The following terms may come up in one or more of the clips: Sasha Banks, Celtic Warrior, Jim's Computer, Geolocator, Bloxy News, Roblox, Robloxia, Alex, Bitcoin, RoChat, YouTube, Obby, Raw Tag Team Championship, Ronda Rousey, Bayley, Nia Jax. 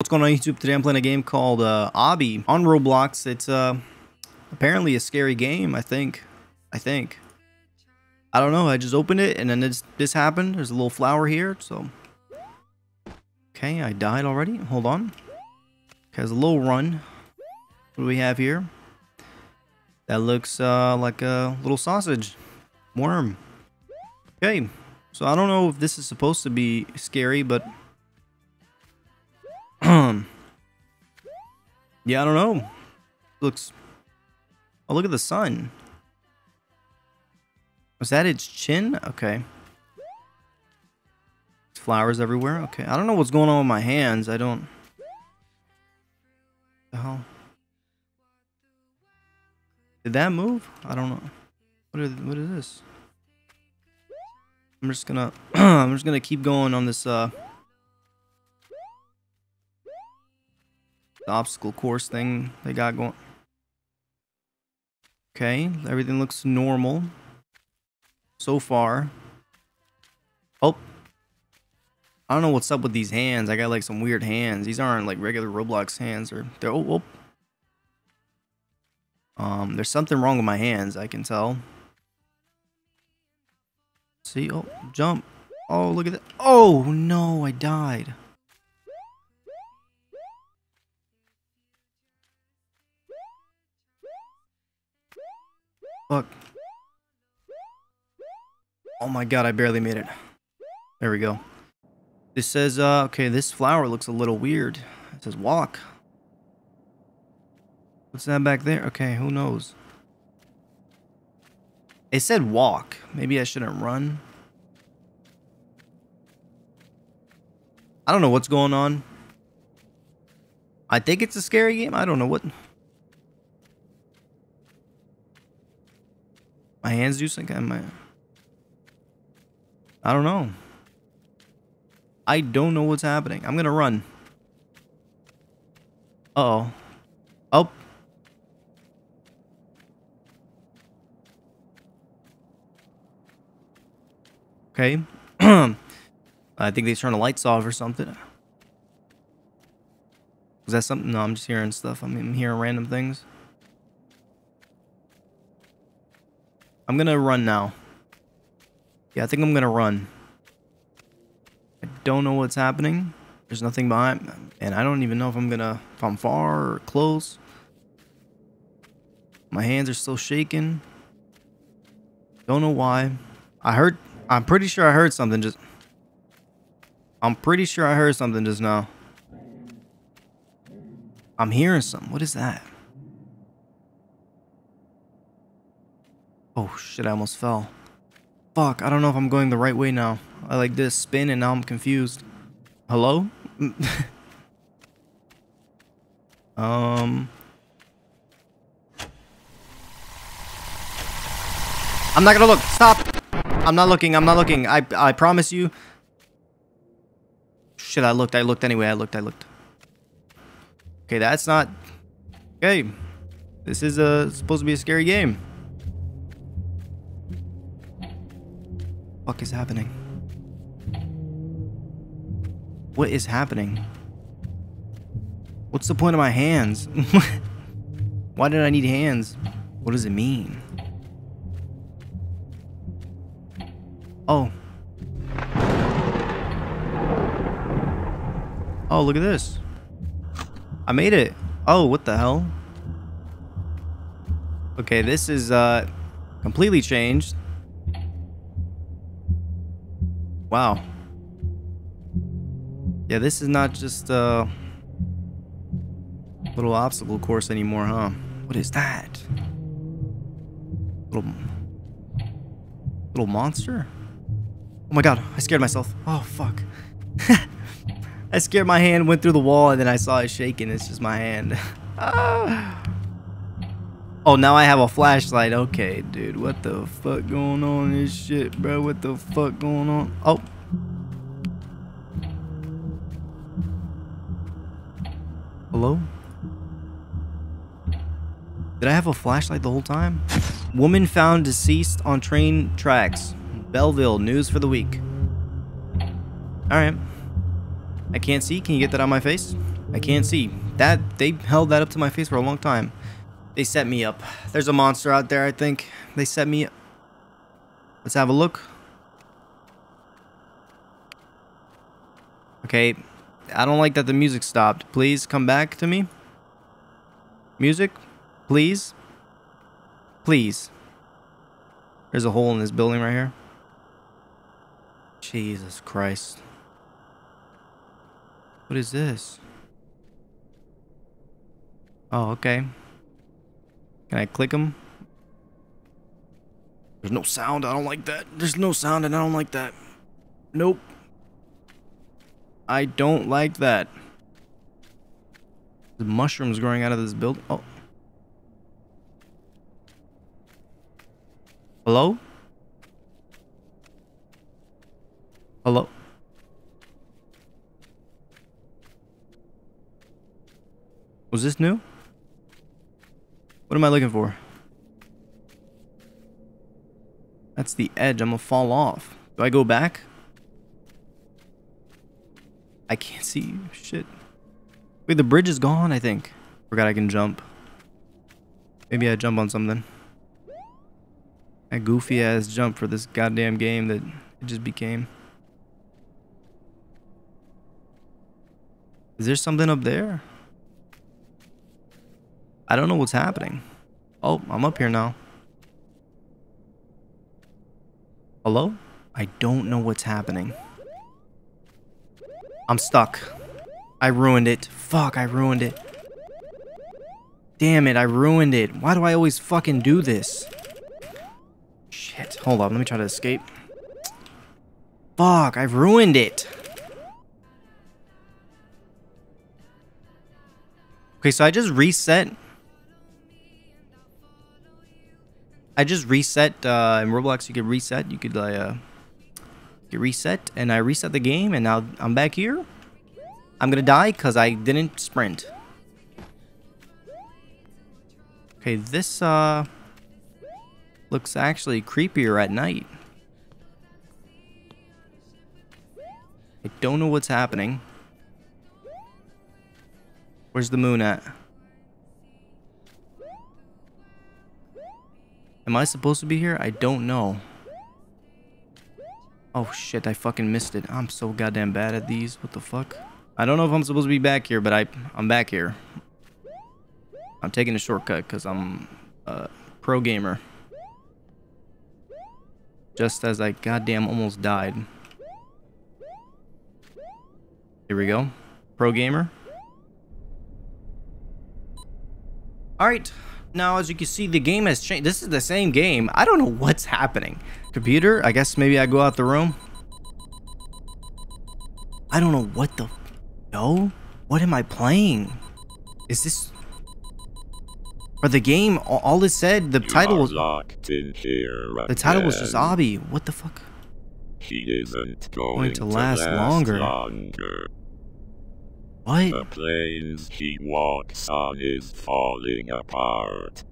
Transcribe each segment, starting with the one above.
What's going on YouTube? Today I'm playing a game called Obby on Roblox. It's apparently a scary game, I think. I don't know, I just opened it and then this happened. There's a little flower here, so... Okay, I died already. Hold on. Okay, there's a little run. What do we have here? That looks like a little sausage. Worm. Okay, so I don't know if this is supposed to be scary, but... Yeah, I don't know. Looks... Oh, look at the sun. Was that its chin? Okay. There's flowers everywhere. Okay, I don't know what's going on with my hands. I don't... What the hell? Did that move? I don't know. What is this? I'm just gonna... I'm just gonna keep going on this, the obstacle course thing they got going. Okay, everything looks normal so far. Oh, I don't know what's up with these hands. I got like some weird hands. These aren't like regular Roblox hands, or they're... Oh, oh. There's something wrong with my hands, I can tell. See, oh, jump. Oh, look at that. Oh no, I died. Fuck. Oh my god, I barely made it. There we go. This says, okay, this flower looks a little weird. It says walk. What's that back there? Okay, who knows? It said walk. Maybe I shouldn't run. I don't know what's going on. I think it's a scary game. I don't know what... My hands do something. I don't know. I don't know what's happening. I'm gonna run. Uh-oh. Oh. Okay. I think they turned the lights off or something. Was that something? No, I'm just hearing stuff. I'm hearing random things. I'm gonna run now. Yeah, I think I'm gonna run. I don't know what's happening. There's nothing behind me, and I don't even know if I'm far or close. My hands are still shaking. Don't know why. I'm pretty sure I heard something just... now. I'm hearing something. What is that? Oh shit, I almost fell. Fuck, I don't know if I'm going the right way now. I like this spin and now I'm confused. Hello? I'm not gonna look. Stop! I'm not looking, I promise you. Shit, I looked anyway. Okay, that's not... Okay. This is supposed to be a scary game. Fuck is happening? What is happening? What's the point of my hands? Why did I need hands? What does it mean? Oh. Oh, look at this. I made it. Oh, what the hell? Okay, this is completely changed. Wow. Yeah, this is not just a little obstacle course anymore, huh? What is that? Little monster? Oh my god, I scared myself. Oh, fuck. I scared my hand, went through the wall, and then I saw it shaking. It's just my hand. Oh, now I have a flashlight. Okay, dude. What the fuck going on in this shit, bro? What the fuck going on? Oh. Hello? Did I have a flashlight the whole time? Woman found deceased on train tracks. Belleville, news for the week. Alright. I can't see. Can you get that on my face? I can't see. That they held that up to my face for a long time. They set me up. There's a monster out there, I think. They set me up. Let's have a look. Okay. I don't like that the music stopped. Please come back to me. Music, please. Please. There's a hole in this building right here. Jesus Christ. What is this? Oh, okay. Can I click them? There's no sound. I don't like that. There's no sound and I don't like that. Nope. I don't like that. The mushrooms growing out of this building. Oh. Hello? Hello? Was this new? What am I looking for? That's the edge. I'm gonna fall off. Do I go back? I can't see shit. Wait, the bridge is gone, I think. Forgot I can jump. Maybe I jump on something. That goofy ass jump for this goddamn game that it just became. Is there something up there? I don't know what's happening. Oh, I'm up here now. Hello? I don't know what's happening. I'm stuck. I ruined it. Fuck, I ruined it. Damn it, I ruined it. Why do I always fucking do this? Shit. Hold on, let me try to escape. Fuck, I've ruined it. Okay, so I just reset. I just reset. In Roblox, you could reset. You could get reset, and I reset the game, and now I'm back here. I'm gonna die because I didn't sprint. Okay, this looks actually creepier at night. I don't know what's happening. Where's the moon at? Am I supposed to be here? I don't know. Oh shit, I fucking missed it. I'm so goddamn bad at these. What the fuck? I don't know if I'm supposed to be back here, but I'm back here. I'm taking a shortcut because I'm a pro gamer. Just as I goddamn almost died. Here we go. Pro gamer. Alright. Now, as you can see, the game has changed. This is the same game. I don't know what's happening. Computer, I guess maybe I go out the room. I don't know what the... No? What am I playing? Is this... For the game, all it said, the title was... locked in here again. The title was just Obby. What the fuck? He isn't going to last longer. What? The planes he walks on is falling apart.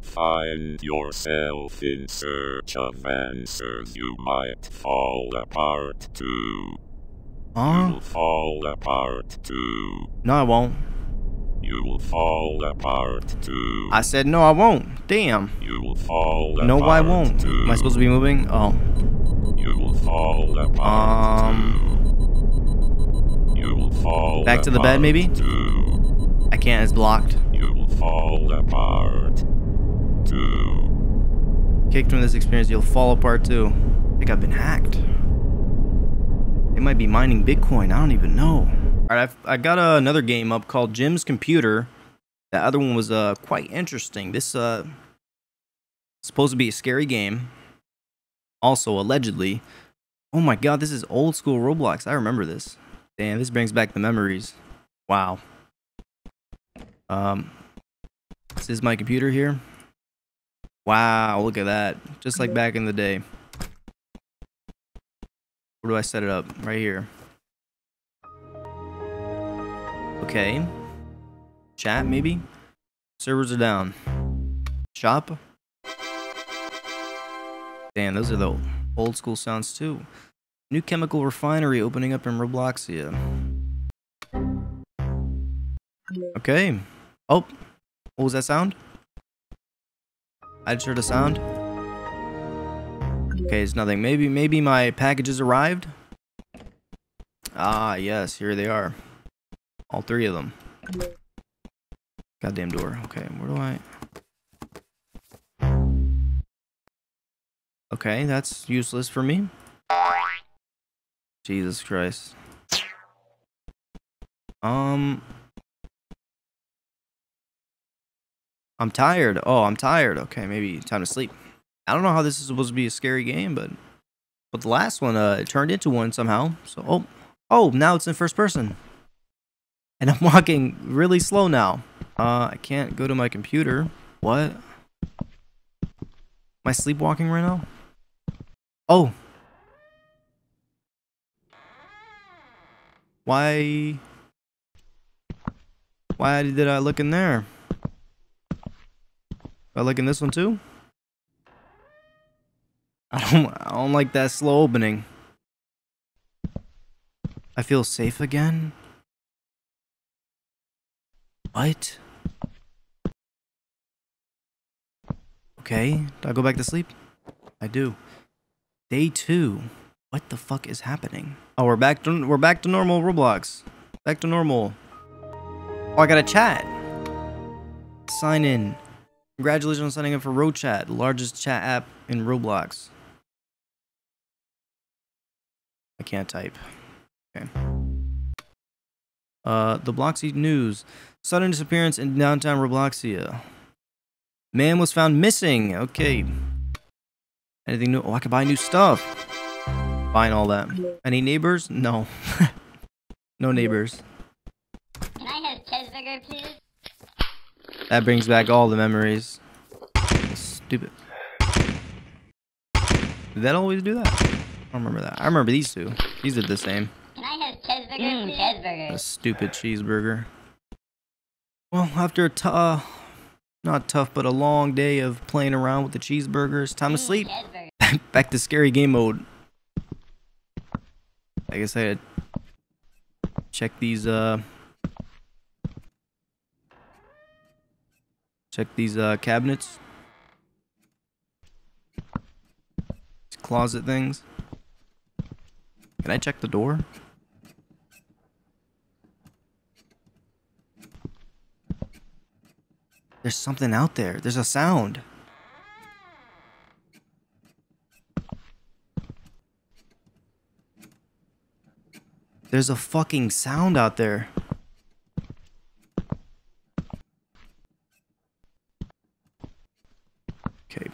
Find yourself in search of answers. You might fall apart too. Huh? You'll fall apart too. No, I won't. You will fall apart too. I said no, I won't. Damn. You will fall apart. No, I won't. Too. Am I supposed to be moving? Oh. You will fall apart too. You will fall back to the bed, maybe? Too. I can't, it's blocked. You will fall apart too. Kicked from this experience, you'll fall apart too. I think I've been hacked. They might be mining Bitcoin, I don't even know. Alright, I got another game up called Jim's Computer. That other one was quite interesting. This supposed to be a scary game. Also, allegedly. Oh my god, this is old school Roblox. I remember this. Damn, this brings back the memories. Wow. This is my computer here. Wow, look at that. Just like back in the day. Where do I set it up? Right here. Okay. Chat, maybe? Servers are down. Shop? Damn, those are the old school sounds too. New chemical refinery opening up in Robloxia. Okay. Oh, what was that sound? I just heard a sound. Okay, it's nothing. Maybe my packages arrived. Ah, yes, here they are. All three of them. Goddamn door. Okay, where do I... Okay, that's useless for me. Jesus Christ. I'm tired. Oh, I'm tired. Okay, maybe time to sleep. I don't know how this is supposed to be a scary game, but the last one, it turned into one somehow. So, oh, now it's in first person. And I'm walking really slow now. I can't go to my computer. What? Am I sleepwalking right now? Oh. Why did I look in there? Did I look in this one too? I don't like that slow opening. I feel safe again? What? Okay, do I go back to sleep? I do. Day 2. What the fuck is happening? Oh, we're back to normal Roblox. Back to normal. Oh, I got a chat. Sign in. Congratulations on signing up for RoChat, the largest chat app in Roblox. I can't type. Okay. The Bloxy News. Sudden disappearance in downtown Robloxia. Man was found missing. Okay. Anything new? Oh, I can buy new stuff. Buying all that. Any neighbors? No. No neighbors. Can I have cheeseburger, please? That brings back all the memories. That's stupid. Did that always do that? I don't remember that. I remember these two. These did the same. Can I have cheeseburger? Cheeseburger. A stupid cheeseburger. Well, after a not tough, but a long day of playing around with the cheeseburgers, time to sleep. Back to scary game mode. I guess I had to check these. Cabinets. These closet things. Can I check the door? There's something out there. There's a sound. There's a fucking sound out there.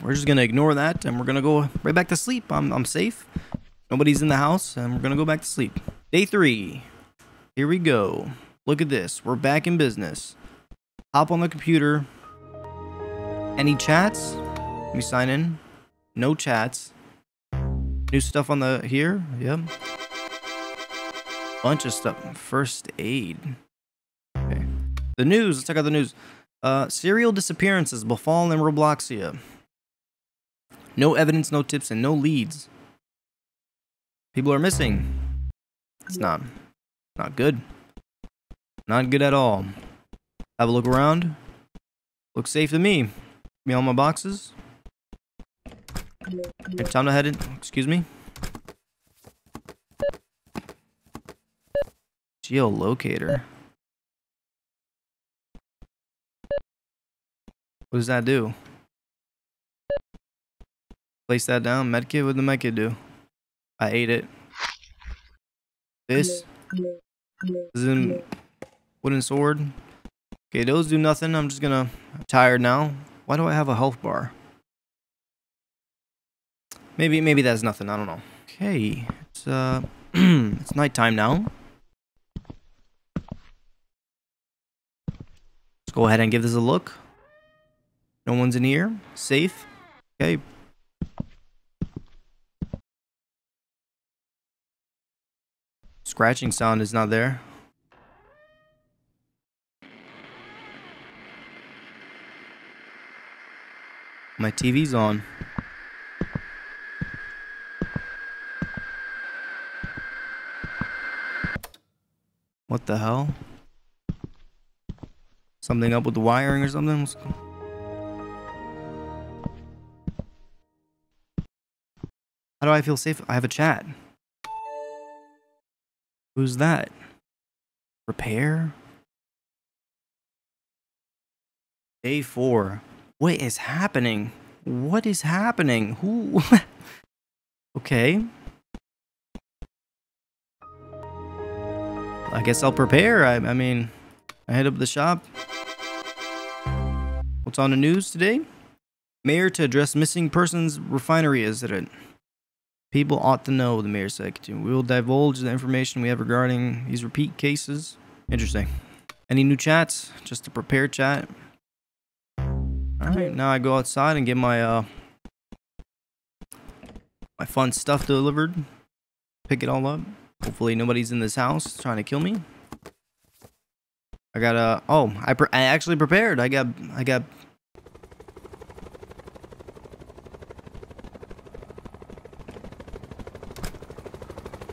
We're just gonna ignore that, and we're gonna go right back to sleep. I'm safe. Nobody's in the house, and we're gonna go back to sleep. Day 3. Here we go. Look at this. We're back in business. Hop on the computer. Any chats? Let me sign in. No chats. New stuff on the here. Yep. Bunch of stuff. First aid. Okay. The news. Let's check out the news. Serial disappearances befall in Robloxia. No evidence, no tips, and no leads. People are missing. It's not good. Not good at all. Have a look around. Looks safe to me. Give me all my boxes. It's time to head in. Excuse me. Geolocator. What does that do? Place that down. Medkit? What did the medkit do? I ate it. This? Wooden sword? Okay, those do nothing. I'm just gonna... I'm tired now. Why do I have a health bar? Maybe that's nothing. I don't know. Okay. It's, it's nighttime now. Let's go ahead and give this a look. No one's in here. Safe. Okay. Scratching sound is not there. My TV's on. What the hell? Something up with the wiring or something? How do I feel safe? I have a chat. Who's that? Repair? Day 4. What is happening? What is happening? Who? Okay. I guess I'll prepare. I mean, I head up to the shop. What's on the news today? Mayor to address missing persons refinery incident. People ought to know, the mayor said. We will divulge the information we have regarding these repeat cases. Interesting. Any new chats? Just a prepare chat. Alright, now I go outside and get my my fun stuff delivered. Pick it all up. Hopefully nobody's in this house trying to kill me. I got a I actually prepared. I got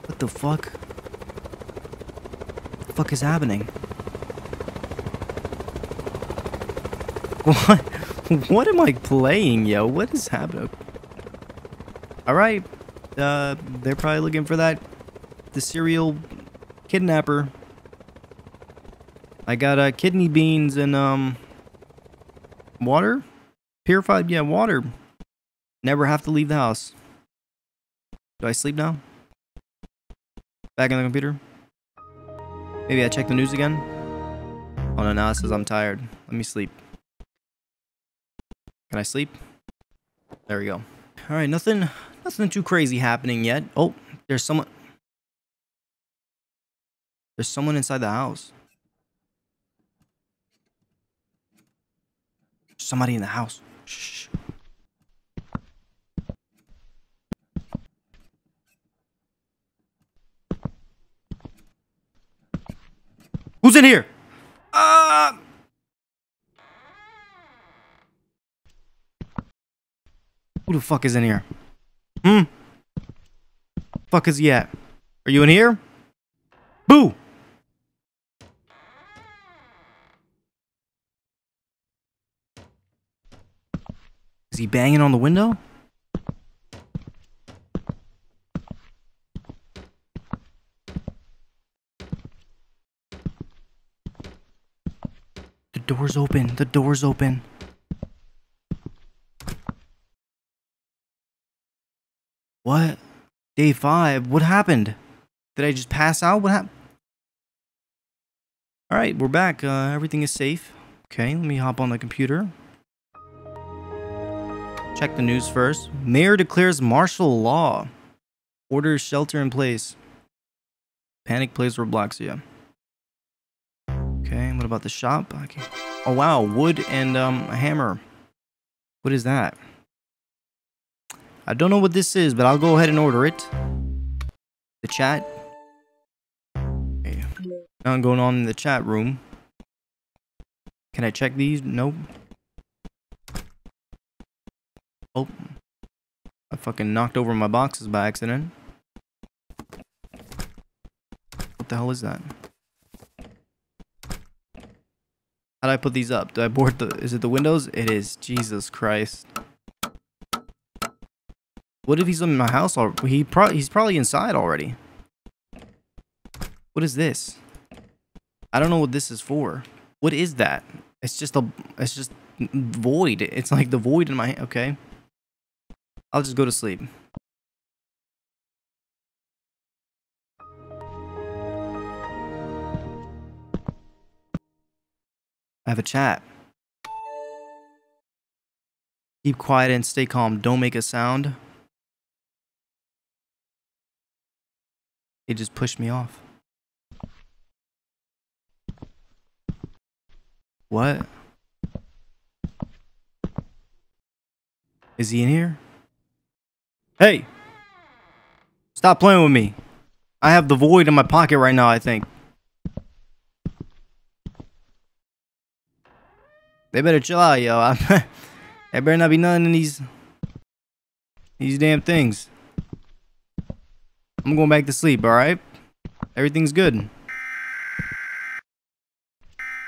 what the fuck? What the fuck is happening? What? What am I playing, yo? What is happening? Alright. They're probably looking for that. The serial kidnapper. I got kidney beans and water. Purified, yeah, water. Never have to leave the house. Do I sleep now? Back in the computer. Maybe I check the news again. Oh no, now it says I'm tired. Let me sleep. Can I sleep? There we go. Alright, nothing too crazy happening yet. Oh, there's someone. There's someone inside the house. Somebody in the house. Shh. Who's in here? Who the fuck is in here? Hmm? Fuck is he at? Are you in here? Boo! Is he banging on the window? The door's open. The door's open. What? Day 5? What happened? Did I just pass out? What happened? Alright, we're back. Everything is safe. Okay, let me hop on the computer. Check the news first. Mayor declares martial law. Orders shelter in place. Panic plays Robloxia. Okay, what about the shop? Okay. Oh wow, wood and a hammer. What is that? I don't know what this is, but I'll go ahead and order it. The chat. Okay. Nothing going on in the chat room. Can I check these? Nope. Oh, I fucking knocked over my boxes by accident. What the hell is that? How do I put these up? Do I board the... Is it the windows? It is. Jesus Christ. What if he's in my house already? He's probably inside already. What is this? I don't know what this is for. What is that? It's just a... It's just void. It's like the void in my... Okay. I'll just go to sleep. I have a chat. Keep quiet and stay calm. Don't make a sound. It just pushed me off. What? Is he in here? Hey! Stop playing with me. I have the void in my pocket right now, I think. They better chill out, yo. There better not be nothing in these damn things. I'm going back to sleep, alright? Everything's good.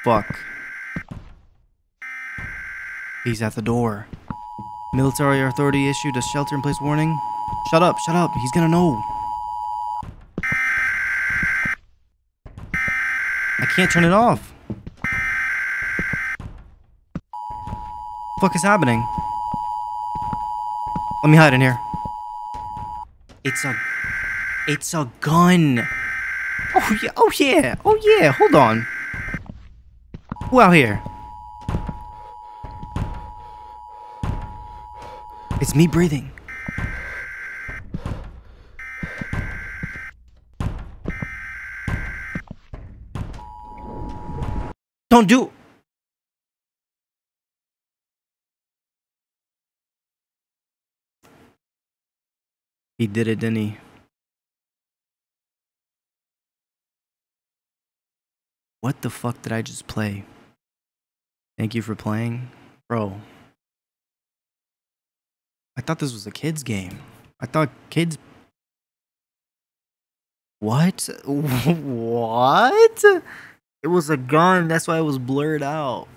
Fuck. He's at the door. Military authority issued a shelter-in-place warning. Shut up, he's gonna know. I can't turn it off. The fuck is happening? Let me hide in here. It's a gun. Oh yeah, oh yeah, oh yeah, hold on. Who out here? It's me breathing. Don't do. He did it, didn't he? What the fuck did I just play? Thank you for playing, bro. I thought this was a kids game. I thought kids... What? What? It was a gun. That's why it was blurred out.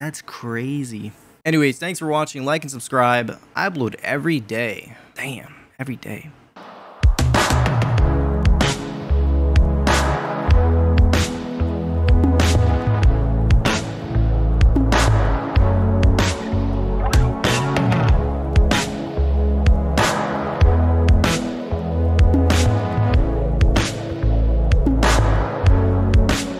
That's crazy. Anyways, thanks for watching. Like and subscribe. I upload every day. Damn, every day.